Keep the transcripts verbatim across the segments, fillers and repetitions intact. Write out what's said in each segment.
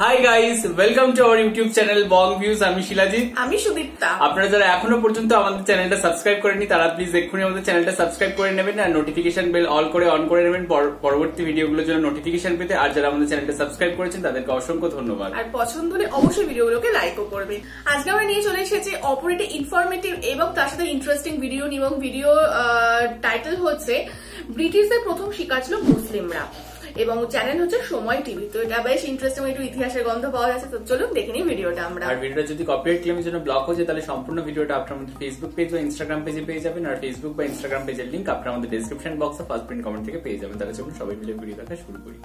High guys welcome to our YouTube channel Bong views आमी शिलाजी आमी सुदीप्ता आपनारा যারা এখনো পর্যন্ত আমাদের চ্যানেলটা সাবস্ক্রাইব করেননি তারা প্লিজ এক্ষুনি আমাদের চ্যানেলটা সাবস্ক্রাইব করে নেবেন আর নোটিফিকেশন বেল অল করে অন করে নেবেন পরবর্তী ভিডিওগুলোর জন্য নোটিফিকেশন পেতে আর যারা আমাদের চ্যানেলটা সাবস্ক্রাইব করেছেন তাদেরকে অসংখ্য ধন্যবাদ আর পছন্দ হলে অবশ্যই ভিডিওগুলোকে লাইকও করবেন আজকে আমরা নিয়ে চলে এসেছি অপরিতে ইনফরমেটিভ এবং তার সাথে ইন্টারেস্টিং ভিডিও এবং ভিডিও টাইটেল হচ্ছে ব্রিটিশদের প্রথম শিকার ছিল মুসলিমরা এবং চ্যানেল হচ্ছে সময় টিভি তো এটা বেশ ইন্টারেস্টিং একটু ইতিহাসের গন্ধ পাওয়া যাচ্ছে তো চলুন দেখে নিই ভিডিওটা আমরা আর ভিডিওটা যদি কপিরাইট ক্লেমের জন্য ব্লক হয়ে যায় তাহলে সম্পূর্ণ ভিডিওটা আপনারা আমাদের ফেসবুক পেজ বা ইনস্টাগ্রাম পেজে পেয়ে যাবেন আর ফেসবুক বা ইনস্টাগ্রাম পেজের লিংক আপনারা আমাদের ডেসক্রিপশন বক্সে ফার্স্ট প্রিন্ট কমেন্ট থেকে পেয়ে যাবেন তাহলে চলুন সবাই মিলে ভিডিও দেখা শুরু করি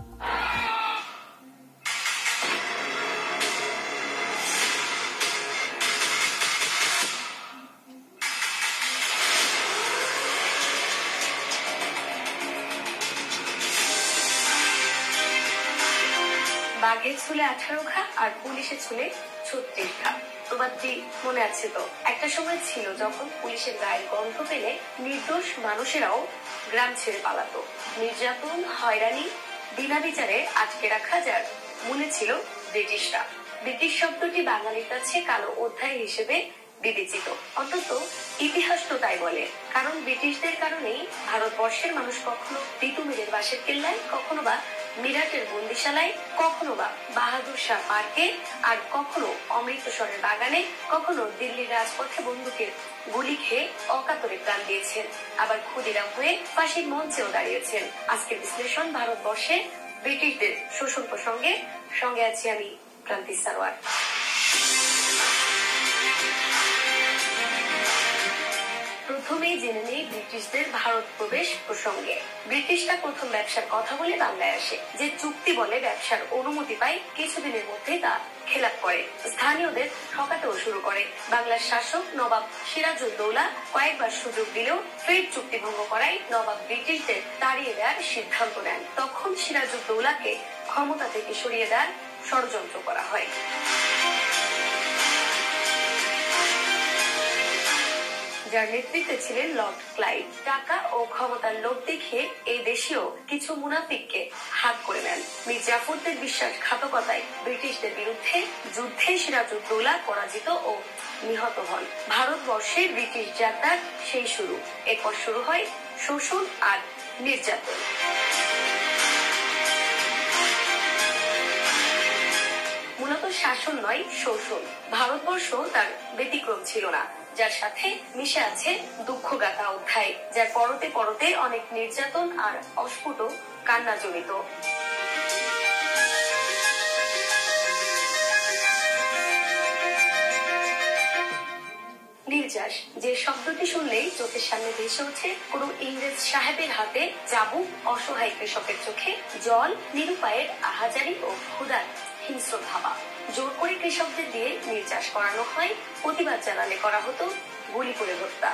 বাঘের ছুলে আঠারো ঘা আর পুলিশের ছুলে ছত্রিশ ঘা তোমারটি মনে আছে তো একটা সময় ছিল যখন পুলিশের গায়ের গন্ধ পেলে নির্দোষ মানুষেরাও গ্রাম ছেড়ে পালাতো নির্যাতন হয়রানি বিনা বিচারে আটকে রাখা যার মনে ছিল ব্রিটিশরা ব্রিটিশ শব্দটি বাঙালির কাছে কালো অধ্যায় হিসেবে বিবেচিত অন্তত ইতিহাস তো তাই বলে কারণ ব্রিটিশদের কারণেই ভারতবর্ষের মানুষ কখনো তিতুমীরের বাঁশের কেল্লায় কখনো বা মিরাটের বন্দিশালায় কখনো বা বাহাদুর শাহ পার্কে আর কখনো অমৃতসরের বাগানে কখনো দিল্লির রাজপথে বন্দুকের গুলি খেয়ে অকাতরে প্রাণ দিয়েছেন আবার ক্ষুদিরাম হয়ে ফাঁসির মঞ্চেও দাঁড়িয়েছেন আজকের বিশ্লেষণ ভারতবর্ষে ব্রিটিশদের শোষণ প্রসঙ্গে সঙ্গে আছি আমি ক্রান্তি সারোয়ার প্রথমেই জেনে নেই ব্রিটিশদের ভারত প্রবেশ প্রসঙ্গে ব্রিটিশরা প্রথম ব্যবসার কথা বলে বাংলায় আসে যে চুক্তি বলে ব্যবসার অনুমতি পায় কিছুদিনের মধ্যে তা খেলাপ করে স্থানীয়দের ঠকাতেও শুরু করে বাংলার শাসক নবাব সিরাজ উদ-দৌলা কয়েকবার সুযোগ দিলেও ফের চুক্তি ভঙ্গ করায় নবাব ব্রিটিশদের তাড়িয়ে দেওয়ার সিদ্ধান্ত নেন তখন সিরাজ উদ-দৌলাকে ক্ষমতা থেকে সরিয়ে দেওয়ার ষড়যন্ত্র করা হয় যার নেতৃত্বে ছিলেন লর্ড ক্লাইভ টাকা ও ক্ষমতার লোভ দেখিয়ে এই দেশীয় কিছু মুনাফিককে হাত করে নেন মীর জাফরদের বিশ্বাসঘাতকতায় ব্রিটিশদের বিরুদ্ধে যুদ্ধে সিরাজ উদ-দৌলা পরাজিত ও নিহত হন ভারতবর্ষে ব্রিটিশ যাত্রার সেই শুরু এরপর শুরু হয় শোষণ আর নির্যাতন মূলত শাসন নয় শোষণ ভারতবর্ষ তার ব্যতিক্রম ছিল না যার সাথে মিশে আছে দুঃখগাথা অধ্যায় যার পরতে পরতে অনেক নির্যাতন আর অস্ফুট কান্না জড়িত নির্যাস যে শব্দটি শুনলেই চোখের সামনে ভেসে ওঠে কোনো ইংরেজ সাহেবের হাতে চাবুক অসহায় কৃষকের চোখে জল নিরুপায়ের আহাজারি ও ক্ষুধার হিংস্র ধাবা জোর করে কৃষকদের দিয়ে নির্যাস করানো হয় প্রতিবাদ জানালে করা হতো গুলি করে হত্যা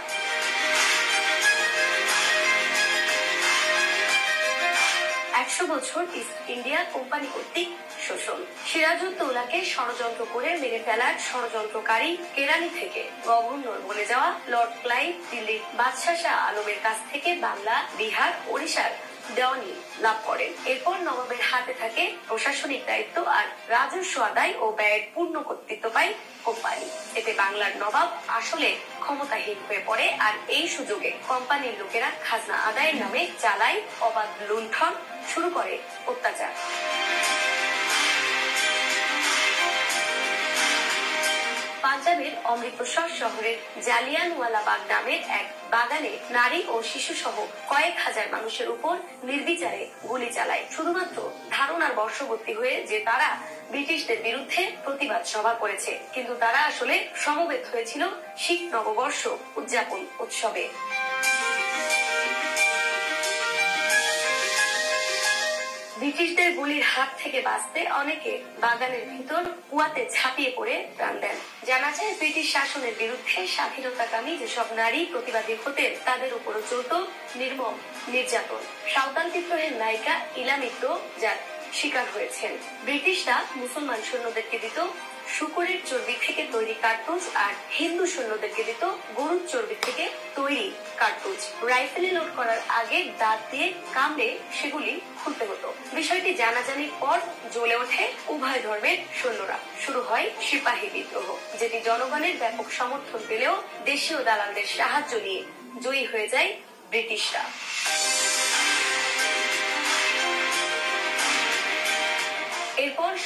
একশো বছর ইস্ট ইন্ডিয়া কোম্পানি কর্তৃক শোষণ সিরাজ উদ-দৌলাকে ষড়যন্ত্র করে মেরে ফেলার ষড়যন্ত্রকারী কেরানি থেকে গভর্নর বলে যাওয়া লর্ড ক্লাইভ দিল্লির বাদশা শাহ আলমের কাছ থেকে বাংলা বিহার ওড়িশার দেওয়ানি লাভ করেন এরপর নবাবের হাতে থাকে প্রশাসনিক দায়িত্ব আর রাজস্ব আদায় ও ব্যয়ের পূর্ণ কর্তৃত্ব পায় কোম্পানি এতে বাংলার নবাব আসলে ক্ষমতাহীন হয়ে পড়ে আর এই সুযোগে কোম্পানির লোকেরা খাজনা আদায়ের নামে চালায় অবাধ লুণ্ঠন শুরু করে অত্যাচার পাঞ্জাবের অমৃতসর শহরের জালিয়ানওয়ালা বাগ নামের এক বাগানে নারী ও শিশু সহ কয়েক হাজার মানুষের উপর নির্বিচারে গুলি চালায় শুধুমাত্র ধারণার বর্ষবর্তী হয়ে যে তারা ব্রিটিশদের বিরুদ্ধে প্রতিবাদ সভা করেছে কিন্তু তারা আসলে সমবেত হয়েছিল শিখ নববর্ষ উদযাপন উৎসবে ব্রিটিশদের গুলির হাত থেকে বাঁচতে অনেকে বাগানের ভিতর কুয়াতে ঝাঁপিয়ে পড়ে প্রাণ দেন জানা যায় ব্রিটিশ শাসনের বিরুদ্ধে স্বাধীনতাকামী যেসব নারী প্রতিবাদী হতেন তাদের উপর চলত নির্মম নির্যাতন সাঁওতাল বিদ্রোহের নায়িকা ইলা মিত্র যার শিকার হয়েছেন ব্রিটিশরা মুসলমান সৈন্যদেরকে দিত शुकुरेर चर्बी थेके तैरी कारतुज और हिंदू सैन्यदेरके दित गरुर चर्बी थेके तैरी कारतुज। राइफेले लोड करार आगे दाँत दिए कामड़े सेगुली खुलते हतो। विषयटी जानाजानिर पर ज्वले ओठे उभय धर्मेर सैन्यरा। शुरू हय सिपाही विद्रोह, जेटी जनगणेर व्यापक समर्थन पेलेओ देशीय दालालदेर साहाज्य निये जयी हये जाय ब्रिटिशरा।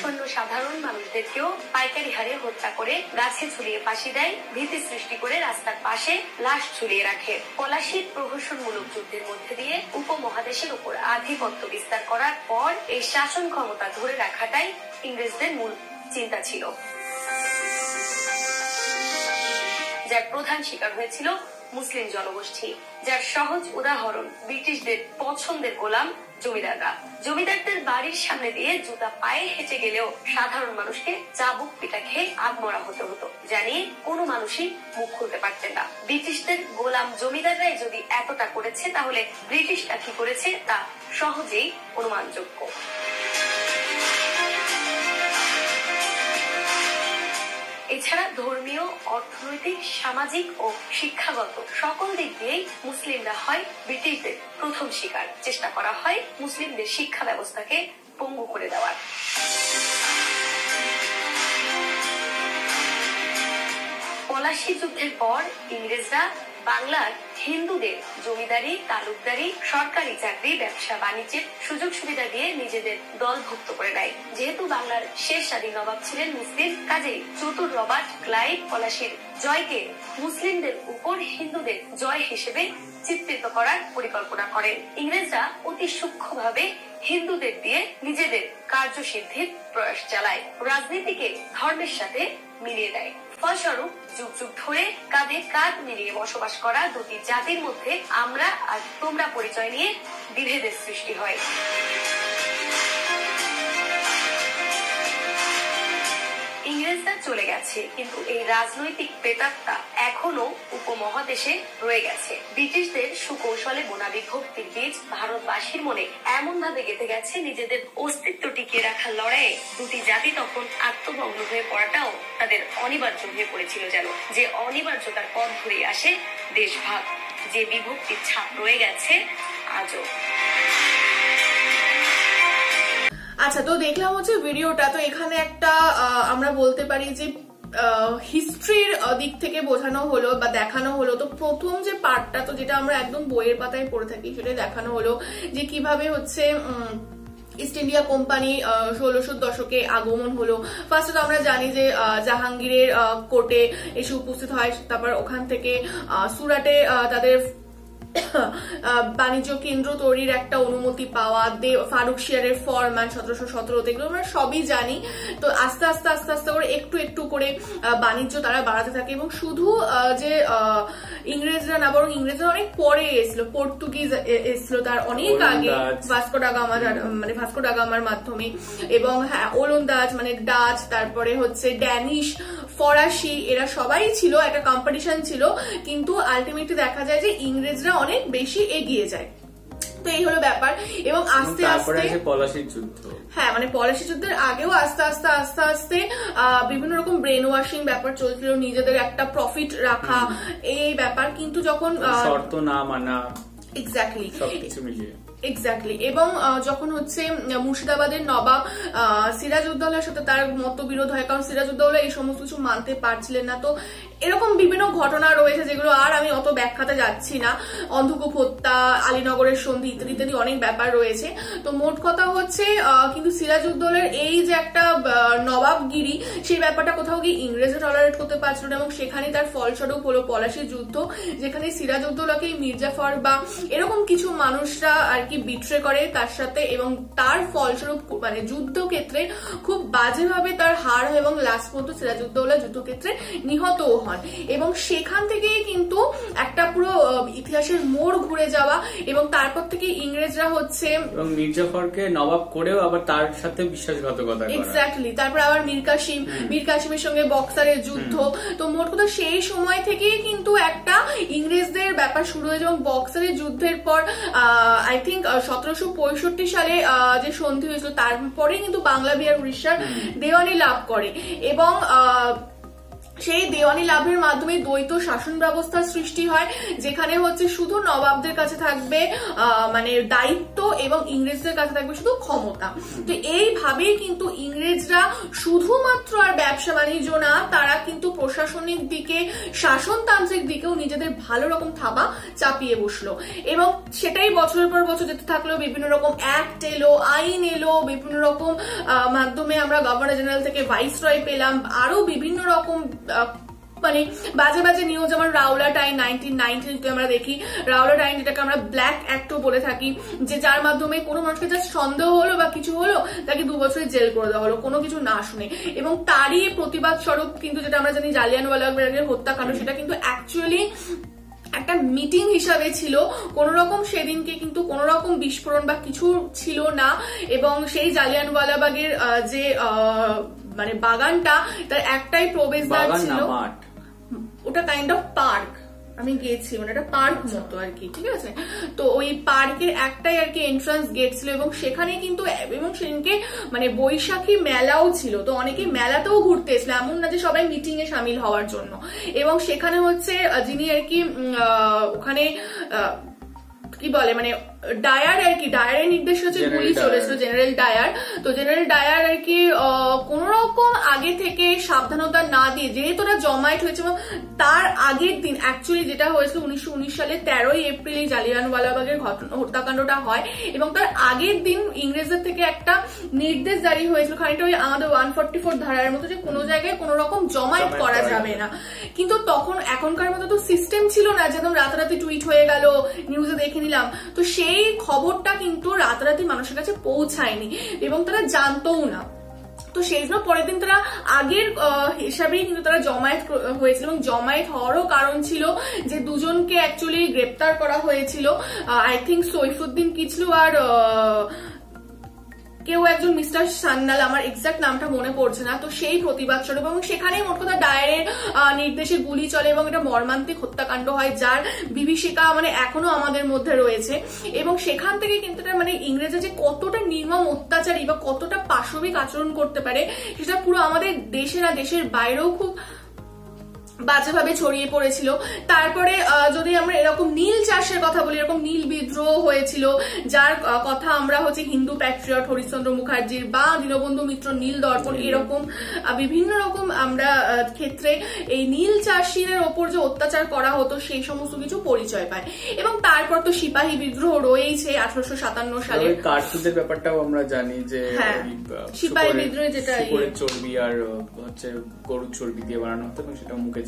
सैन्य साधारण मानुषदेरकेও पाइकारी हारे हत्या करे गाछे झुलिए फाँसी देय, भीति सृष्टि करे रास्तार पाशे लाश झुलिए राखे। पलाशीर प्रहसनमूलक युद्धेर मध्य दिए उपमहादेशेर उपर आधिपत्य विस्तार करार पर एई शासन क्षमता धरे राखाटाई इंग्रेजदेर मूल चिंता छिलो, जार प्रधान शिकार हयेछिल मुस्लिम जनगोष्ठी, जार सहज उदाहरण ब्रिटिशदेर पछंदेर गोलाम जमीदारরা। জমিদারদের বাড়ির সামনে দিয়ে জুতা পায়ে হেঁটে গেলেও সাধারণ মানুষকে চাবুক পিটা খেয়ে আত্মমরা হতে হতো, জানিয়ে কোনো মানুষই মুখ খুলতে পারতেন না। ব্রিটিশদের গোলাম জমিদাররাই যদি এতটা করেছে, তাহলে ব্রিটিশরা কি করেছে তা সহজেই অনুমানযোগ্য। এছাড়া ধর্মীয়, অর্থনৈতিক, সামাজিক ও শিক্ষাগত সকল দিক দিয়ে মুসলিমরা হয় ব্রিটিশদের প্রথম শিকার। চেষ্টা করা হয় মুসলিমদের শিক্ষা ব্যবস্থাকে পঙ্গু করে দেওয়ার। পলাশী যুদ্ধের পর ইংরেজরা বাংলার হিন্দুদের জমিদারি, তালুকদারি, সরকারি চাকরি, ব্যবসা বাণিজ্যের সুযোগ সুবিধা দিয়ে নিজেদের দলভুক্ত করে নেয়। যেহেতু বাংলার শেষ আদি নবাব ছিলেন মুসলিম, কাজেই চতুর রবার্ট ক্লাইভ পলাশীর জয়কে মুসলিমদের উপর হিন্দুদের জয় হিসেবে চিত্রিত করার পরিকল্পনা করেন। ইংরেজরা অতি সূক্ষ্মভাবে হিন্দুদের দিয়ে নিজেদের কার্যসিদ্ধির প্রয়াস চালায়, রাজনীতিকে ধর্মের সাথে মিলিয়ে দেয়। ফলস্বরূপ যুগ যুগ ধরে কাঁধে কাঁধ মিলিয়ে বসবাস করা দুটি জাতির মধ্যে আমরা আর তোমরা পরিচয় নিয়ে বিভেদের সৃষ্টি হয়। ইংরেজরা চলে গেছে, কিন্তু এই রাজনৈতিক প্রেতাত্মা এখনো উপমহাদেশে রয়ে গেছে। ব্রিটিশদের সুকৌশলে বোনা বিভক্তির বীজ ভারতবাসীর মনে এমন ভাবে গেঁথে গেছে, নিজেদের অস্তিত্ব টিকিয়ে রাখার লড়াইয়ে দুটি জাতি তখন আত্মভগ্ন হয়ে পড়াটাও তাদের অনিবার্য হয়ে পড়েছিল। যেন যে অনিবার্যতার পথ ধরে আসে দেশভাগ, যে বিভক্তির ছাপ রয়ে গেছে আজও। আচ্ছা, তো দেখলাম হচ্ছে ভিডিওটা, তো এখানে একটা আমরা বলতে পারি যে হিস্ট্রির দিক থেকে বোঝানো হলো বা দেখানো হলো। তো প্রথম যে পার্টটা, তো যেটা আমরা একদম বইয়ের পাতায় পড়ে থাকি, সেটা দেখানো হলো যে কিভাবে হচ্ছে ইস্ট ইন্ডিয়া কোম্পানি ষোলোশো দশকে আগমন হলো। ফার্স্টে তো আমরা জানি যে জাহাঙ্গীরের কোর্টে এসে উপস্থিত হয়, তারপর ওখান থেকে সুরাটে তাদের বাণিজ্য কেন্দ্র তৈরির একটা অনুমতি পাওয়া, ফারুক শিয়ারের ফরমান সতেরোশো সতেরোতে এগুলো আমরা সবই জানি। তো আস্তে আস্তে আস্তে আস্তে করে একটু একটু করে বাণিজ্য তারা বাড়াতে থাকে, এবং শুধু যে ইংরেজরা না, বরং ইংরেজরা অনেক পরে এসলো, পর্তুগিজ এসলো তার অনেক আগে, ভাস্কো ডা গামা, মানে ভাস্কো ডা গামার মাধ্যমে, এবং হ্যাঁ ওলন্দাজ মানে ডাচ, তারপরে হচ্ছে ড্যানিশ, ফরাসি, এরা সবাই ছিল, একটা কম্পিটিশন ছিল। কিন্তু আলটিমেটলি দেখা যায় যে ইংরেজরা অনেক বেশি এগিয়ে যায়। তো এই হলো ব্যাপার। এবং আস্তে আস্তে পলাশির যুদ্ধ, হ্যাঁ মানে পলাশি যুদ্ধের আগেও আস্তে আস্তে আস্তে আস্তে বিভিন্ন রকম ব্রেন ওয়াশিং ব্যাপার চলছিল, নিজেদের একটা প্রফিট রাখা এই ব্যাপার। কিন্তু যখন শর্ত না মানা, এক্স্যাক্টলি এক্স্যাক্টলি এবং যখন হচ্ছে মুর্শিদাবাদের নবাব সিরাজ উদ্দৌলার সাথে তার মতবিরোধ হয়, কারণ সিরাজ উদ্দৌলা এই সমস্ত কিছু মানতে পারছিলেন না। তো এরকম বিভিন্ন ঘটনা রয়েছে যেগুলো আর আমি অত ব্যাখ্যাতে যাচ্ছি না। অন্ধকূপ হত্যা, আলীনগরের সন্ধি ইত্যাদি ইত্যাদি অনেক ব্যাপার রয়েছে। তো মোট কথা হচ্ছে কিন্তু সিরাজ উদ্দৌলার এই যে একটা নবাবগিরি, সেই ব্যাপারটা কোথাও গিয়ে ইংরেজরা টলারেট করতে পারছিল না, এবং সেখানে তার ফলস্বরূপ হলো পলাশির যুদ্ধ, যেখানে সিরাজ উদ্দৌলাকে মীর জাফর বা এরকম কিছু মানুষরা আর কি বিট্রে করে তার সাথে, এবং তার ফলস্বরূপ মানে যুদ্ধক্ষেত্রে খুব বাজেভাবে তার হার হয়, এবং লাস্ট পর্যন্ত সিরাজ উদ্দৌলা যুদ্ধক্ষেত্রে নিহতও হয়। এবং সেখান থেকেই কিন্তু একটা পুরো ইতিহাসের মোড় ঘুরে যাওয়া, এবং তারপর থেকে ইংরেজরা হচ্ছে মীর জাফরকে নবাব করেও আবার তার সাথে বিশ্বাসঘাতকতা, এক্স্যাক্টলি, তারপর আবার মীর কাসিম, মীর কাসিমের সঙ্গে বক্সারের যুদ্ধ। তো মোট কথা সেই সময় থেকেই কিন্তু একটা ইংরেজদের ব্যাপার শুরু হয়েছে, এবং বক্সারের যুদ্ধের পর আই থিঙ্ক थिंक सतरशो पयसठी साले जो सन्धि हयेछिलो तारपरे किन्तु बांगला बिहार उड़ीसार देवानी लाभ करे एबं সেই দেওয়ানি লাভের মাধ্যমে দ্বৈত শাসন ব্যবস্থার সৃষ্টি হয় যেখানে হচ্ছে শুধু নবাবদের কাছে থাকবে মানে দায়িত্ব এবং ইংরেজদের কাছে থাকবে শুধু ক্ষমতা। তো এইভাবে কিন্তু ইংরেজরা শুধুমাত্র আর ব্যবসা বাণিজ্য না তারা কিন্তু প্রশাসনিক দিকে শাসনতান্ত্রিক দিকেও নিজেদের ভালো রকম থাবা চাপিয়ে বসলো এবং সেটাই বছরের পর বছর যেতে থাকলো। বিভিন্ন রকম অ্যাক্ট এলো, আইন এলো, বিভিন্ন রকম মাধ্যমে আমরা গভর্নর জেনারেল থেকে ভাইস রয় পেলাম, আরো বিভিন্ন রকম মানে বাজে বাজে নিউজ যেমন রাওলাট আইন নাইনটিন নাইনটি আমরা দেখি। রাওলাট আইন যেটাকে আমরা ব্ল্যাক অ্যাক্টও বলে থাকি, যে যার মাধ্যমে কোনো মানুষকে যা সন্দেহ হলো বা কিছু হলো তাকে দু বছরের জেল করে দেওয়া হলো কোনো কিছু না শুনে। এবং তারই প্রতিবাদ স্বরূপ কিন্তু যেটা আমরা জানি জালিয়ানওয়ালা বাগের হত্যাকাণ্ড, সেটা কিন্তু অ্যাকচুয়ালি একটা মিটিং হিসাবে ছিল, কোন রকম সেদিনকে কিন্তু কোন রকম বিস্ফোরণ বা কিছু ছিল না। এবং সেই জালিয়ানওয়ালা বাগের যে মানে বাগানটা তার একটাই প্রবেশদ্বার ছিল, ওটা কাইন্ড অফ পার্ক, আমি গেছি মানে একটা পার্ক মতো আর কি, ঠিক আছে। তো ওই পার্কের একটাই আর কি এন্ট্রান্স গেট ছিল এবং সেখানে কিন্তু এবং সেদিনকে মানে বৈশাখী মেলাও ছিল, তো অনেকে মেলাতেও ঘুরতে এসেছিল, এমন না যে সবাই মিটিং এ সামিল হওয়ার জন্য। এবং সেখানে হচ্ছে যিনি আর কি ওখানে কি বলে মানে ডায়ার আর কি, ডায়ারের নির্দেশ হচ্ছে গুলি চলেছিল জেনারেল ডায়ার। তো জেনারেল ডায়ার আর কি কোন রকম আগে থেকে সাবধানতা না দিয়ে, যেহেতু ওরা জমায়েত হয়েছে এবং তার আগের দিন অ্যাকচুয়ালি যেটা হয়েছিল উনিশশো উনিশ সালে তেরোই এপ্রিল এই জালিয়ানওয়ালা বাগের ঘটনা হত্যাকাণ্ডটা হয় এবং তার আগের দিন ইংরেজদের থেকে একটা নির্দেশ জারি হয়েছিল খানিকটা ওই আমাদের ওয়ান ফোর্টি ফোর ধারার মতো, যে কোনো জায়গায় কোন রকম জমায়েত করা যাবে না। কিন্তু তখন এখনকার মতো তো সিস্টেম ছিল না যেমন রাতারাতি টুইট হয়ে গেল, নিউজে দেখে নিলাম। তো সে এই খবরটা কিন্তু রাতারাতি মানুষের কাছে পৌঁছায়নি এবং তারা জানতও না। তো সেই জন্য পরের দিন তারা আগের হিসাবেই কিন্তু তারা জমায়েত হয়েছিল এবং জমায়েত হওয়ারও কারণ ছিল যে দুজনকে অ্যাকচুয়ালি গ্রেপ্তার করা হয়েছিল, আই থিঙ্ক সৈফুদ্দিন কিচলু আর কেউ একজন মিস্টার সান্নাল, আমার এক্সাক্ট নামটা মনে পড়ছে না। তো সেই প্রতিবাদ স্বরূপ এবং সেখানেই মোট কথা ডায়ারের নির্দেশে গুলি চলে এবং এটা মর্মান্তিক হত্যাকাণ্ড হয় যার বিভীষিকা মানে এখনো আমাদের মধ্যে রয়েছে। এবং সেখান থেকে কিন্তু মানে ইংরেজরা যে কতটা নির্মম অত্যাচারী বা কতটা পাশবিক আচরণ করতে পারে সেটা পুরো আমাদের দেশে না দেশের বাইরেও খুব বাজেভাবে ছড়িয়ে পড়েছিল। তারপরে যদি আমরা এরকম নীল চাষের কথা বলি, এরকম নীল বিদ্রোহ হয়েছিল যার কথা আমরা হচ্ছে হিন্দু প্যাট্রিয়ট হরিশ্চন্দ্র মুখার্জির বা দীনবন্ধু মিত্র নীল দর্পণ, এরকম বিভিন্ন রকম আমরা ক্ষেত্রে এই নীল চাষিদের ওপর যে অত্যাচার করা হতো সেই সমস্ত কিছু পরিচয় পায়। এবং তারপর তো সিপাহী বিদ্রোহ রয়েছে আঠারোশো সাতান্ন সালে, কার্তুদের ব্যাপারটাও আমরা জানি যে সিপাহী বিদ্রোহ যেটা চর্বি আর হচ্ছে গরুর চর্বি দিয়ে বানানো হতো এবং সেটা মুখে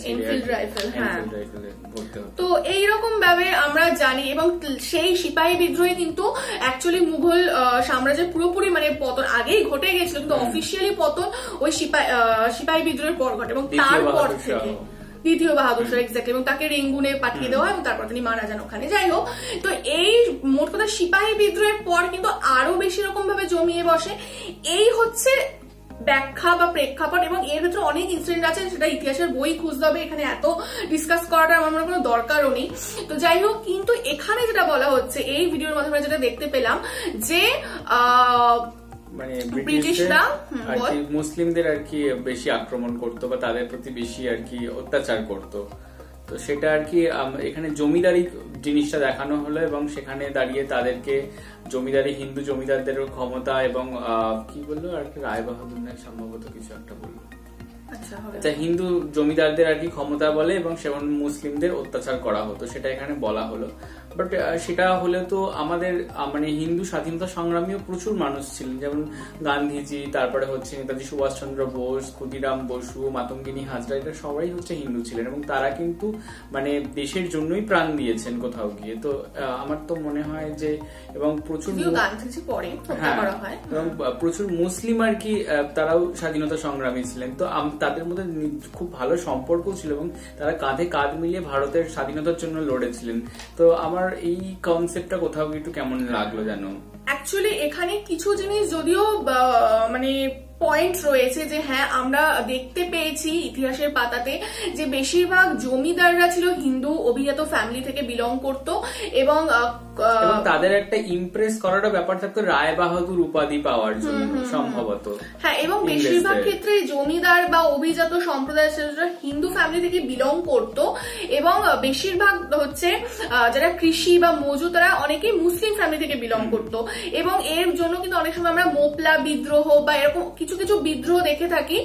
তো এইরকম ভাবে আমরা জানি। এবং সেই সিপাহী বিদ্রোহে কিন্তু অ্যাকচুয়ালি মুঘল সাম্রাজ্যের পুরোপুরি মানে পতন আগেই ঘটে গেছিল কিন্তু অফিসিয়ালি পতন ওই সিপাহী সিপাহী বিদ্রোহের পর ঘটে এবং তারপর থেকে দ্বিতীয় বাহাদুর শাহ এক্সাক্টলি, এবং তাকে রেঙ্গুনে পাঠিয়ে দেওয়া হয় এবং তারপর তিনি মারা যান ওখানে। যাই হোক, তো এই মোট কথা সিপাহী বিদ্রোহের পর কিন্তু আরো বেশি রকম ভাবে জমিয়ে বসে। এই হচ্ছে ব্যাখ্যা বা প্রেক্ষাপট এবং এর ভেতরে অনেক ইনসিডেন্ট আছে, সেটা ইতিহাসের বই খুঁজতে হবে, এখানে এত ডিসকাস করাটা আমার মনে কোনো দরকারও নেই। তো যাই হোক, কিন্তু এখানে যেটা বলা হচ্ছে এই ভিডিওর মাধ্যমে যেটা দেখতে পেলাম যে মানে ব্রিটিশরা মুসলিমদের আর কি বেশি আক্রমণ করতো বা তাদের প্রতি বেশি আর কি অত্যাচার করতো, তো সেটা আর কি এখানে জমিদারি জিনিসটা দেখানো হলো এবং সেখানে দাঁড়িয়ে তাদেরকে জমিদারি হিন্দু জমিদারদের ক্ষমতা এবং কি বললো আর কি রায় বাহাদুর না সম্ভবত কিছু একটা বললো, আচ্ছা হিন্দু জমিদারদের আর কি ক্ষমতা বলে এবং সেখানে মুসলিমদের অত্যাচার করা হতো সেটা এখানে বলা হলো। বাট সেটা হলে তো আমাদের মানে হিন্দু স্বাধীনতা সংগ্রামীও প্রচুর মানুষ ছিলেন, যেমন গান্ধীজি, তারপরে হচ্ছে নেতাজি সুভাষচন্দ্র বোস, ক্ষুদিরাম বসু, মাতঙ্গিনী হাজরা, এটা সবাই হচ্ছে হিন্দু ছিলেন এবং তারা কিন্তু মানে দেশের জন্যই প্রাণ দিয়েছেন কোথাও গিয়ে। তো আমার তো মনে হয় যে এবং প্রচুর এবং প্রচুর মুসলিম আর কি তারাও স্বাধীনতা সংগ্রামী ছিলেন, তো তাদের মধ্যে খুব ভালো সম্পর্ক ছিল এবং তারা কাঁধে কাঁধ মিলিয়ে ভারতের স্বাধীনতার জন্য লড়েছিলেন। তো আমার এই কনসেপ্টটা কোথাও একটু কেমন লাগলো জানো। অ্যাকচুয়ালি এখানে কিছু জিনিস যদিও মানে পয়েন্ট রয়েছে যে হ্যাঁ আমরা দেখতে পেয়েছি ইতিহাসের পাতাতে যে বেশিরভাগ জমিদাররা ছিল হিন্দু অভিজাত ফ্যামিলি থেকে বিলং করতো এবং এবং তাদের একটা ইমপ্রেস করাটা ব্যাপার থাকতো রায় বাহাদুর উপাধি পাওয়ার জন্য সম্ভবত। হ্যাঁ, এবং বেশিরভাগ ক্ষেত্রে জমিদার বা অভিজাত সম্প্রদায় যারা হিন্দু ফ্যামিলি থেকে বিলং করতো এবং বেশিরভাগ হচ্ছে যারা কৃষি বা মজুর তারা অনেকেই মুসলিম ফ্যামিলি থেকে বিলং করতো এবং এর জন্য কিন্তু অনেক সময় আমরা মোপলা বিদ্রোহ বা এরকম কিছু কিছু বিদ্রোহ দেখে থাকি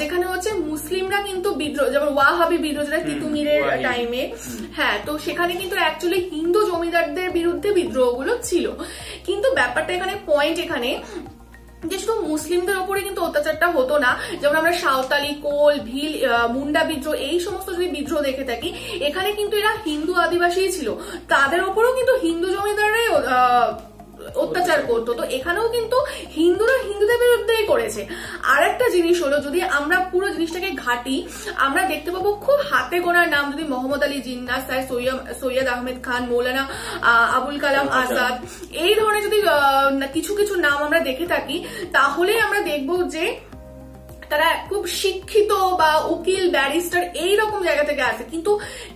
যেখানে হচ্ছে মুসলিমরা কিন্তু বিদ্রোহ, যেমন ওয়াহাবি বিদ্রোহ যেটা তিতুমিরের টাইমে। হ্যাঁ, তো সেখানে কিন্তু অ্যাকচুয়ালি হিন্দু জমিদারদের বিরুদ্ধে বিদ্রোহগুলো ছিল, কিন্তু ব্যাপারটা এখানে পয়েন্ট এখানে যে শুধু মুসলিমদের ওপরে কিন্তু অত্যাচারটা হতো না, যেমন আমরা সাঁওতালি, কোল, ভিল, মুন্ডা বিদ্রোহ এই সমস্ত যদি বিদ্রোহ দেখে থাকি এখানে কিন্তু এরা হিন্দু আদিবাসী ছিল, তাদের ওপরেও কিন্তু হিন্দু জমিদাররাই অত্যাচার করতো। তো এখানেও কিন্তু হিন্দুরা হিন্দুদের বিরুদ্ধেই করেছে। আর একটা জিনিস হলো, যদি আমরা পুরো জিনিসটাকে ঘাঁটি আমরা দেখতে পাবো খুব হাতে গোনার নাম, যদি মোহাম্মদ আলী জিন্নাহ, স্যার সৈয়দ আহমেদ খান, মৌলানা আবুল কালাম আজাদ, এই ধরনের যদি কিছু কিছু নাম আমরা দেখে থাকি তাহলেই আমরা দেখব যে তারা খুব শিক্ষিত বা উকিল, ব্যারিস্টার এইরকম জায়গা থেকে আসে। কিন্তু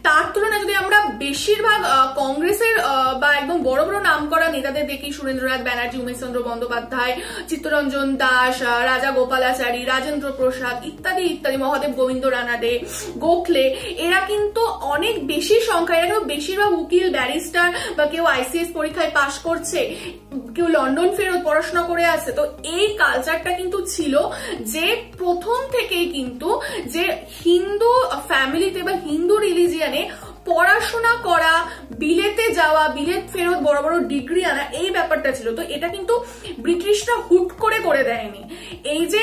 তার তুলনায় যদি আমরা বেশিরভাগ কংগ্রেসের বা একদম বড় বড় নাম করা নেতাদের দেখি, সুরেন্দ্রনাথ ব্যানার্জি, উমেশচন্দ্র বন্দ্যোপাধ্যায়, চিত্তরঞ্জন দাস, রাজাগোপালাচারী, রাজেন্দ্র প্রসাদ ইত্যাদি ইত্যাদি, মহাদেব গোবিন্দ রানাডে, গোখলে, এরা কিন্তু অনেক বেশি সংখ্যায়, এরা বেশিরভাগ উকিল, ব্যারিস্টার বা কেউ আইসিএস পরীক্ষায় পাশ করছে, কেউ লন্ডন ফেরত পড়াশোনা করে আসছে। তো এই কালচারটা কিন্তু ছিল যে প্রথম থেকেই কিন্তু যে হিন্দু ফ্যামিলিতে বা হিন্দু রিলিজিয়ানে পড়াশোনা করা, বিলেতে যাওয়া, বিলেত ফেরত বড় বড় ডিগ্রি আনা এই ব্যাপারটা ছিল। তো এটা কিন্তু ব্রিটিশরা হুট করে করে দেয়নি। এই যে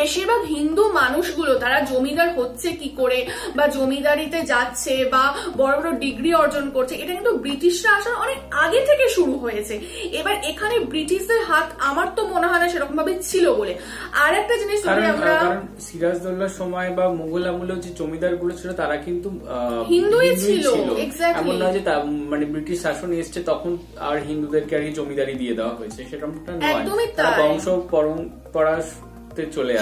বেশিরভাগ হিন্দু মানুষগুলো তারা জমিদার হচ্ছে কি করে বা জমিদারিতে যাচ্ছে বা বড় বড় ডিগ্রি অর্জন করছে, এটা কিন্তু ব্রিটিশরা আসার অনেক আগে থেকে শুরু হয়েছে। এবার এখানে ব্রিটিশদের হাত আমার তো মনে হয় না সেরকম ভাবে ছিল বলে। আর একটা জিনিস আমরা সিরাজউদ্দৌলার সময় বা মুঘল আমলেও যে জমিদারগুলো ছিল তারা কিন্তু হিন্দুই ছিল, এমন নয় যে মানে ব্রিটিশ শাসন এসছে তখন আর হিন্দুদেরকে আর জমিদারি দিয়ে দেওয়া হয়েছে, সেরকমটা নয়, বংশ পরম্পরা চলে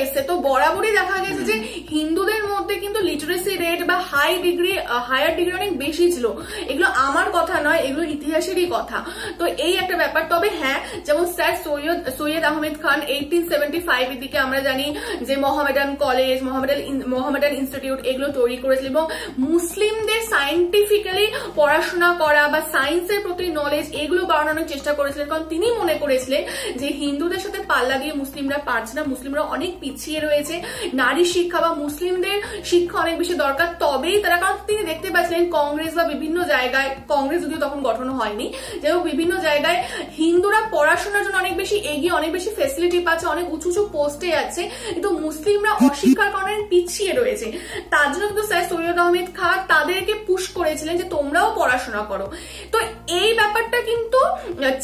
এসছে। তো বরাবরই দেখা গেছে যে হিন্দুদের মধ্যে কিন্তু লিটারেসি রেট বা হাই ডিগ্রি, হায়ার ডিগ্রি অনেক বেশি ছিল। এগুলো আমার কথা নয়, এগুলো ইতিহাসেরই কথা। তো এই একটা ব্যাপার। তবে হ্যাঁ, যেমন sir Syed Syed Ahmed Khan eighteen seventy five এর দিকে আমরা জানি যে Mohammedan college, Mohammedan Mohammedan institute এগুলো তৈরি করেছিল এবং মুসলিমদের সায়েন্টিফিক্যালি পড়াশোনা করা বা সায়েন্সের প্রতি নলেজ এগুলো বাড়ানোর চেষ্টা করেছিলেন, কারণ তিনি মনে করেছিলেন যে হিন্দুদের সাথে পাল্লা দিয়ে মুসলিমরা পারছে, মুসলিমরা অনেক পিছিয়ে রয়েছে, নারী শিক্ষা বা মুসলিমদের শিক্ষা অনেক বেশি দরকার। তবেই তারা, কারণ তিনি দেখতে পাচ্ছিলেন কংগ্রেস বা বিভিন্ন জায়গায়, কংগ্রেস যদিও তখন গঠন হয়নি, যাই হোক বিভিন্ন জায়গায় হিন্দুরা পড়াশোনার জন্য অনেক বেশি এগিয়ে, অনেক বেশি ফেসিলিটি পাচ্ছে, অনেক উঁচু উঁচু পোস্টে আছে, কিন্তু মুসলিমরা অশিক্ষার কারণে পিছিয়ে রয়েছে। তার জন্য কিন্তু স্যার সৈয়দ আহমেদ খান তাদেরকে পুশ করেছিলেন যে তোমরাও পড়াশোনা করো। তো এই ব্যাপারটা কিন্তু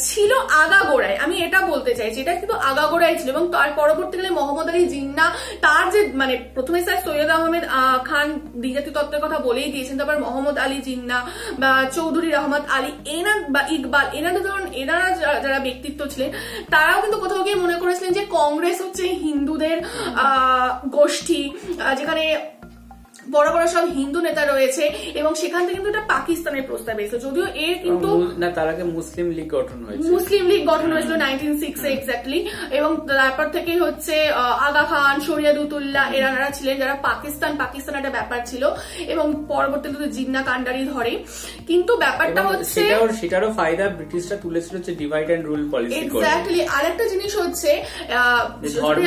ছিল আগাগোড়ায়, আমি এটা বলতে চাইছি, এটা কিন্তু আগাগোড়ায় ছিল। এবং তার পরবর্তীকালে মোহাম্মদ আলী জিন্নাহ, তার যে মানে প্রথমে স্যার সৈয়দ আহমেদ খান দ্বিজাতি তত্ত্বের কথা বলেই দিয়েছেন, তারপর মোহাম্মদ আলী জিন্নাহ বা চৌধুরী রহমত আলী, এনা বা ইকবাল, এনারা ধরুন এনারা যারা ব্যক্তিত্ব ছিলেন তারাও কিন্তু কোথাও গিয়ে মনে করেছিলেন যে কংগ্রেস হচ্ছে হিন্দুদের আহ গোষ্ঠী, যেখানে বড় বড় সব হিন্দু নেতা রয়েছে, এবং সেখান থেকে কিন্তু এটা পাকিস্তানের প্রস্তাব এসেছে, যদিও এর কিন্তু না, তার আগে মুসলিম লীগ গঠন হয়েছিল, মুসলিম লীগ গঠন হয়েছিল নাইনটিন সিক্সে এক্স্যাক্টলি, এবং তারপর থেকেই হচ্ছে আগা খান, শরিয়ত উদ্দৌলা এনারা ছিলেন যারা পাকিস্তান পাকিস্তান একটা ব্যাপার ছিল, এবং পরবর্তীতে জিন্নাহ কান্ডারি ধরে। কিন্তু ব্যাপারটা হচ্ছে সেটারও ফায়দা ব্রিটিশরা তুলেছিল, হচ্ছে divide and rule policy. Exactly. আর একটা জিনিস হচ্ছে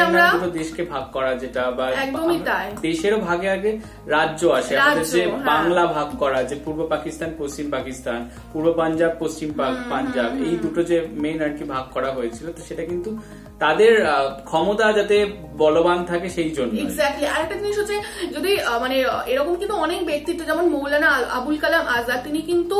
আমরা দেশকে ভাগ করা, যেটা বা একদমই তাই, দেশেরও ভাগে আগে রাজ্য আসে, আমাদের যে বাংলা ভাগ করা, যে পূর্ব পাকিস্তান, পশ্চিম পাকিস্তান, পূর্ব পাঞ্জাব, পশ্চিম পাঞ্জাব, এই দুটো যে মেইন আর কি ভাগ করা হয়েছিল, তো সেটা কিন্তু তাদের ক্ষমতা যাতে বলবান থাকে সেই জন্য। এক্স্যাক্টলি। আর একটা জিনিস হচ্ছে যদি মানে এরকম কিন্তু অনেক ব্যক্তিত্ব, যেমন মৌলানা আবুল কালাম আজাদ, তিনি কিন্তু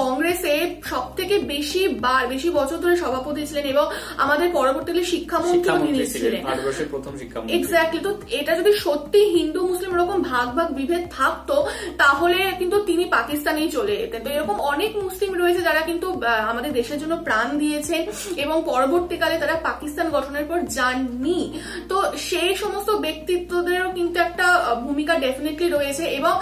কংগ্রেসে সব থেকে বেশি বার বেশি বছর ধরে সভাপতি ছিলেন এবং আমাদের পরবর্তীকালে শিক্ষামন্ত্রী ছিলেন, ভারতবর্ষের প্রথম শিক্ষামন্ত্রী। এক্স্যাক্টলি। তো এটা যদি সত্যি হিন্দু মুসলিম এরকম ভাগ ভাগ বিভেদ থাকতো তাহলে কিন্তু তিনি পাকিস্তানেই চলে যেতেন। তো এরকম অনেক মুসলিম রয়েছে যারা কিন্তু আমাদের দেশের জন্য প্রাণ দিয়েছেন এবং পরবর্তীকালে তারা পাকিস্তান গঠনের পর যাননি। তো সেই সমস্ত ব্যক্তিত্বদেরও কিন্তু একটা ভূমিকা ডেফিনেটলি রয়েছে এবং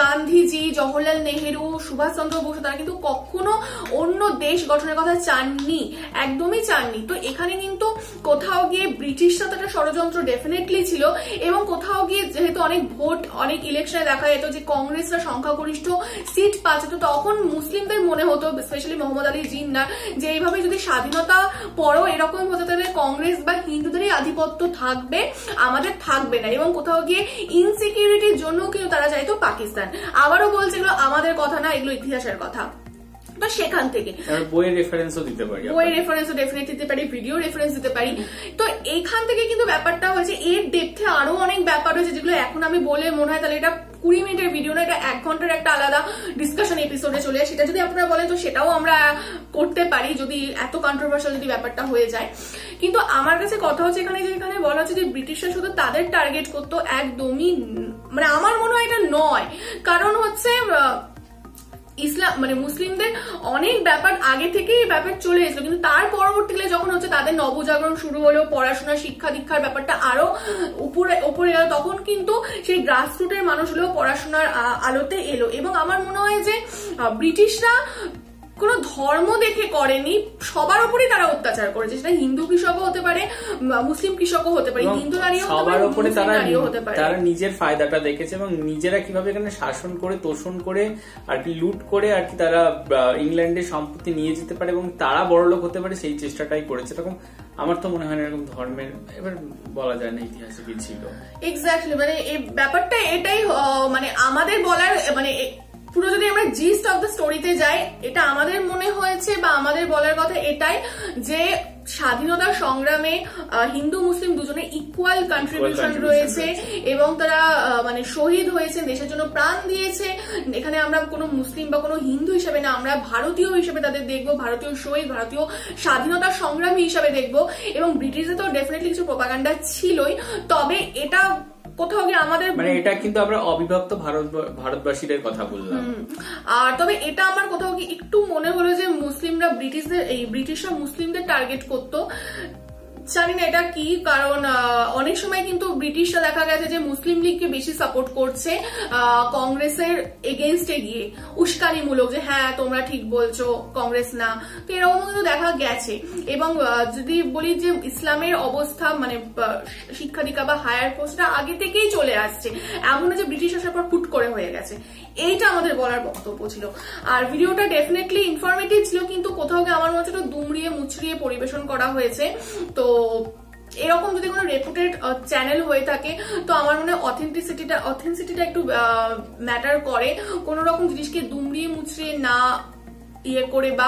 গান্ধীজি, জওহরলাল নেহেরু, সুভাষচন্দ্র বসু তারা কিন্তু কখনো অন্য দেশ গঠনের কথা চাননি, একদমই চাননি। তো এখানে কিন্তু কোথাও গিয়ে ব্রিটিশরা তারা ষড়যন্ত্র ডেফিনেটলি ছিল এবং কোথাও গিয়ে যেহেতু অনেক ভোট অনেক ইলেকশনে দেখা যেত যে কংগ্রেসরা সংখ্যাগরিষ্ঠ সিট পাচ্ছে, তো তখন মুসলিমদের মনে হতো স্পেশালি মোহাম্মদ আলী জিন্না যে এইভাবে যদি স্বাধীনতা পরও এরকম হতে তাহলে কংগ্রেস বা হিন্দুদেরই আধিপত্য থাকবে, আমাদের থাকবে না। এবং কোথাও গিয়ে ইনসিকিউরিটির জন্য কিন্তু তারা চাইতো পাকিস্তান। আবারও বলছে এগুলো আমাদের কথা না, এগুলো ইতিহাসের কথা। তো সেখান থেকে বইয়ের রেফারেন্সও দিতে পারি, বইয়ের রেফারেন্সও ডেফিনেটলি দিতে পারি, ভিডিও রেফারেন্স দিতে পারি। তো এখান থেকে কিন্তু ব্যাপারটা হয়েছে, এর ডেপথে আরো অনেক ব্যাপার হয়েছে যেগুলো এখন আমি বলে মনে হয় তাহলে এটা কুড়ি মিনিটের ভিডিও না, এটা এক ঘন্টার একটা আলাদা ডিসকাশন এপিসোডে চলে আসে। সেটা যদি আপনারা বলেন তো সেটাও আমরা করতে পারি যদি এত কন্ট্রোভার্সিয়াল যদি ব্যাপারটা হয়ে যায়। কিন্তু আমার কাছে কথা হচ্ছে এখানে যেখানে বলা হচ্ছে যে ব্রিটিশরা শুধু তাদের টার্গেট করতো, একদমই মানে আমার মনে হয় এটা নয়। কারণ হচ্ছে ইসলাম মানে মুসলিমদের অনেক ব্যাপার আগে থেকেই ব্যাপার চলে এসেছিল, কিন্তু তার পরবর্তীকালে যখন হচ্ছে তাদের নবজাগরণ শুরু হলো, পড়াশোনা শিক্ষা দীক্ষার ব্যাপারটা আরো উপরে উপরে গেল, তখন কিন্তু সেই গ্রাসরুটের মানুষগুলো পড়াশোনার আলোতে এলো। এবং আমার মনে হয় যে ব্রিটিশরা কোন ধর্ম দেখে করেনি, সবার উপরেই তারা অত্যাচার করেছে, সেটা হিন্দু কৃষকও হতে পারে, মুসলিম কৃষকও হতে পারে, হিন্দু নারীও হতে পারে। তারা নিজের ফায়দাটা দেখেছে এবং নিজেরা কিভাবে এখানে শাসন করে, তোষণ করে আর কি, লুট করে আর কি তারা ইংল্যান্ডের সম্পত্তি নিয়ে যেতে পারে এবং তারা বড়লোক হতে পারে, সেই চেষ্টাটাই করেছে। এরকম আমার তো মনে হয় না এরকম ধর্মের এবার বলা যায় না ইতিহাসে কি ছিল এক্স্যাক্টলি, মানে এই ব্যাপারটা এটাই মানে আমাদের বলার মানে পুরো যদি আমরা জিস্ট অফ দ্য স্টোরিতে যাই, এটা আমাদের মনে হয়েছে বা আমাদের বলার কথা এটাই যে স্বাধীনতা সংগ্রামে হিন্দু মুসলিম দুজনে ইকুয়াল কন্ট্রিবিউশন রয়েছে এবং তারা মানে শহীদ হয়েছে, দেশের জন্য প্রাণ দিয়েছে। এখানে আমরা কোনো মুসলিম বা কোনো হিন্দু হিসেবে না, আমরা ভারতীয় হিসেবে তাদের দেখবো, ভারতীয় শহীদ, ভারতীয় স্বাধীনতা সংগ্রামী হিসেবে দেখবো। এবং ব্রিটিশদের তো ডেফিনেটলি কিছু প্রোপাগান্ডা ছিলই, তবে এটা কোথাও গিয়ে আমাদের মানে এটা কিন্তু আমরা অবিভক্ত ভারত ভারতবাসীদের কথা বললাম। আর তবে এটা আমার কোথাও গিয়ে একটু মনে হলো যে মুসলিমরা ব্রিটিশদের এই ব্রিটিশরা মুসলিমদের টার্গেট করতো, জানি না এটা কি। কারণ অনেক সময় কিন্তু ব্রিটিশরা দেখা গেছে যে মুসলিম লীগকে বেশি সাপোর্ট করছে কংগ্রেসের এগেনস্টে গিয়ে, উস্কানিমূলক যে হ্যাঁ তোমরা ঠিক বলছো কংগ্রেস না, তো এরকম কিন্তু দেখা গেছে। এবং যদি বলি যে ইসলামের অবস্থা মানে শিক্ষাধিকা বা হায়ার পোস্টটা আগে থেকেই চলে আসছে, এমন যে ব্রিটিশ আসার পর ফুট করে হয়ে গেছে, এইটা আমাদের বলার বক্তব্য ছিল। আর ভিডিওটা ডেফিনেটলি ইনফরমেটিভ ছিল, কিন্তু কোথাও গিয়ে আমার মনে হচ্ছে দুমড়িয়ে মুচড়িয়ে পরিবেশন করা হয়েছে। তো এরকম যদি কোনো রেপুটেড চ্যানেল হয়ে থাকে তো আমার মনে হয় অথেন্টিসিটিটা অথেন্টিসিটিটা একটু ম্যাটার করে। কোনো রকম জিনিসকে দুমড়িয়ে মুচড়িয়ে না ইয়ে করে বা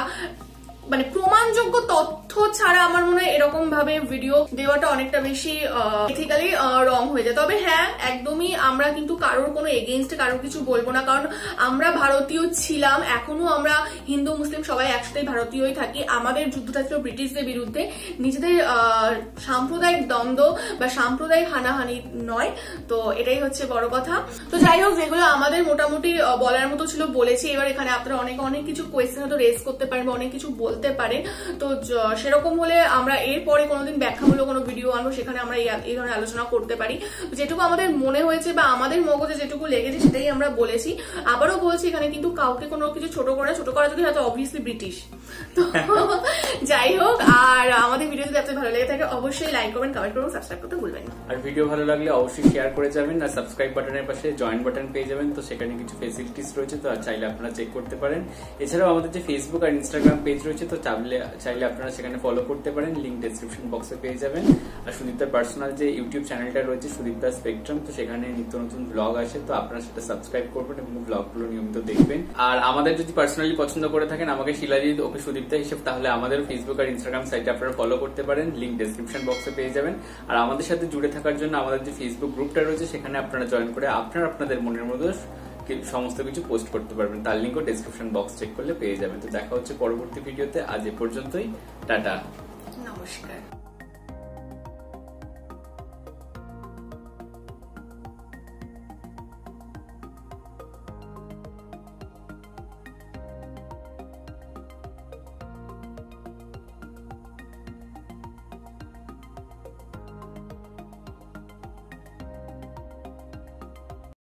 মানে প্রমাণযোগ্য তথ্য ছাড়া আমার মনে হয় এরকম ভাবে ভিডিও দেওয়াটা অনেকটা বেশি এথিক্যালি রং হয়ে যায়। তবে হ্যাঁ, একদমই আমরা কিন্তু কারোর কোনো এগেইনস্টে কারোর কিছু বলবো না, কারণ আমরা ভারতীয় ছিলাম, এখনো আমরা হিন্দু মুসলিম সবাই একসাথে ভারতীয়ই থাকি। আমাদের যুদ্ধটা ছিল ব্রিটিশদের বিরুদ্ধে, নিজেদের সাম্প্রদায়িক দ্বন্দ্ব বা সাম্প্রদায়িক হানাহানি নয়। তো এটাই হচ্ছে বড় কথা। তো যাই হোক, যেগুলো আমাদের মোটামুটি বলার মতো ছিল বলেছি। এবার এখানে আপনারা অনেক অনেক কিছু কোয়েশ্চেন হয়তো রেজ করতে পারেন বা অনেক কিছু বলতে পারেন, তো সেরকম হলে আমরা এরপরে কোনোদিন ব্যাখ্যামূলক কোনো ভিডিও আনবো, সেখানে আমরা এই ধরনের আলোচনা করতে পারি। যেটুকু আমাদের মনে হয়েছে বা আমাদের মগজে যেটুকু লেগেছে সেটাই আমরা বলেছি। আবারও বলছি, এখানে কিন্তু কাউকে কোনো কিছু ছোট করা ছোট করা যদি হয়তো অবভিয়াসলি ব্রিটিশ, তো যাই হোক। আর আমাদের ভিডিও যদি আপনাদের ভালো লেগে থাকে অবশ্যই লাইক করবেন, কমেন্ট করবেন, সাবস্ক্রাইব করতে ভুলবেন না। আর ভিডিও ভালো লাগলে অবশ্যই শেয়ার করে যাবেন, আর সাবস্ক্রাইব বাটনের পাশে জয়েন বাটন পেয়ে যাবেন, তো সেখানে কিছু ফেসিলিটিস রয়েছে, তো চাইলে আপনারা চেক করতে পারেন। এছাড়াও আমাদের যে ফেসবুক আর ইনস্টাগ্রাম পেজ রয়েছে, তো চাইলে আপনারা সেখানে ফলো করতে পারেন, লিঙ্ক ডেসক্রিপশন বক্সে পেয়ে যাবেন। আর সুদীপদার পার্সোনাল যে ইউটিউব চ্যানেলটা রয়েছে সুদীপদার স্পেকট্রাম, তো সেখানে নিত্য নতুন ব্লগ আসে, তো আপনারা সেটা সাবস্ক্রাইব করবেন এবং ব্লগগুলো নিয়মিত দেখবেন। আর আমাদের যদি পার্সোনালি পছন্দ করে থাকেন আমাকে শিলাজিৎ ওকে সুদীপদা হিসেবে, তাহলে আমাদের ফেসবুক আর ইনস্টাগ্রাম সাইটে আপনারা ফলো করতে পারেন, লিঙ্ক ডেসক্রিপশন বক্সে পেয়ে যাবেন। আর আমাদের সাথে জুড়ে থাকার জন্য আমাদের যে ফেসবুক গ্রুপটা রয়েছে সেখানে আপনারা জয়েন করে আপনারা আপনাদের মনের মতো সমস্ত কিছু পোস্ট করতে পারবেন, তার লিঙ্কও ডেসক্রিপশন বক্স চেক করলে পেয়ে যাবেন। তো দেখা হচ্ছে পরবর্তী ভিডিওতে, আজ এ পর্যন্তই, টাটা, নমস্কার।